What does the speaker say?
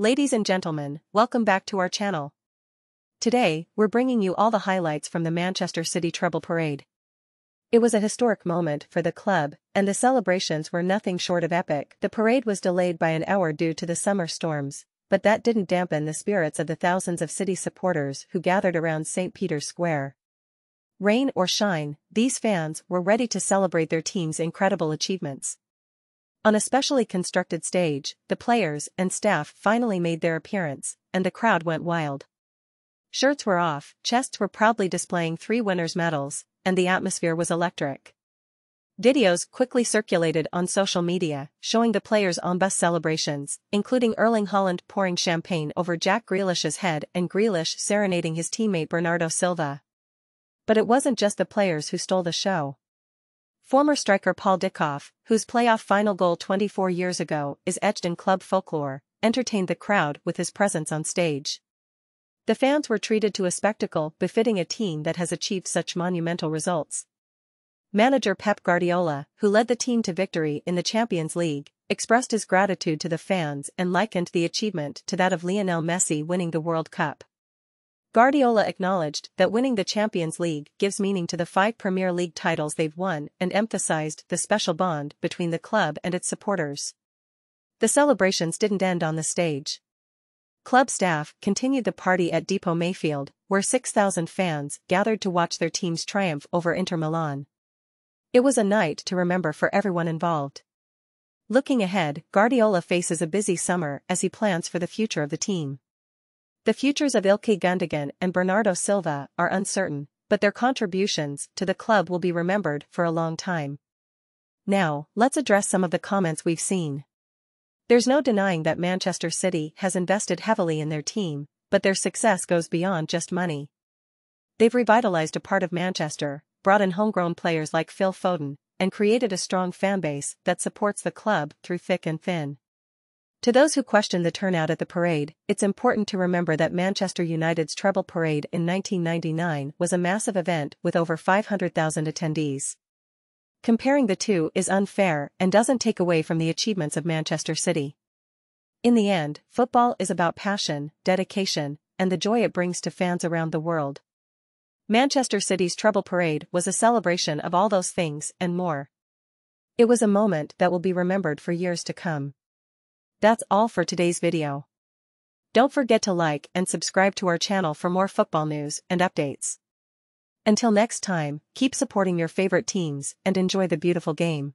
Ladies and gentlemen, welcome back to our channel. Today, we're bringing you all the highlights from the Manchester City treble parade. It was a historic moment for the club, and the celebrations were nothing short of epic. The parade was delayed by an hour due to the summer storms, but that didn't dampen the spirits of the thousands of City supporters who gathered around St. Peter's Square. Rain or shine, these fans were ready to celebrate their team's incredible achievements. On a specially constructed stage, the players and staff finally made their appearance, and the crowd went wild. Shirts were off, chests were proudly displaying three winners' medals, and the atmosphere was electric. Videos quickly circulated on social media, showing the players' on-bus celebrations, including Erling Holland pouring champagne over Jack Grealish's head and Grealish serenading his teammate Bernardo Silva. But it wasn't just the players who stole the show. Former striker Paul Dickov, whose playoff final goal 24 years ago is etched in club folklore, entertained the crowd with his presence on stage. The fans were treated to a spectacle befitting a team that has achieved such monumental results. Manager Pep Guardiola, who led the team to victory in the Champions League, expressed his gratitude to the fans and likened the achievement to that of Lionel Messi winning the World Cup. Guardiola acknowledged that winning the Champions League gives meaning to the 5 Premier League titles they've won and emphasized the special bond between the club and its supporters. The celebrations didn't end on the stage. Club staff continued the party at Depot Mayfield, where 6,000 fans gathered to watch their team's triumph over Inter Milan. It was a night to remember for everyone involved. Looking ahead, Guardiola faces a busy summer as he plans for the future of the team. The futures of Ilkay Gundogan and Bernardo Silva are uncertain, but their contributions to the club will be remembered for a long time. Now, let's address some of the comments we've seen. There's no denying that Manchester City has invested heavily in their team, but their success goes beyond just money. They've revitalized a part of Manchester, brought in homegrown players like Phil Foden, and created a strong fanbase that supports the club through thick and thin. To those who question the turnout at the parade, it's important to remember that Manchester United's treble parade in 1999 was a massive event with over 500,000 attendees. Comparing the two is unfair and doesn't take away from the achievements of Manchester City. In the end, football is about passion, dedication, and the joy it brings to fans around the world. Manchester City's treble parade was a celebration of all those things and more. It was a moment that will be remembered for years to come. That's all for today's video. Don't forget to like and subscribe to our channel for more football news and updates. Until next time, keep supporting your favorite teams and enjoy the beautiful game.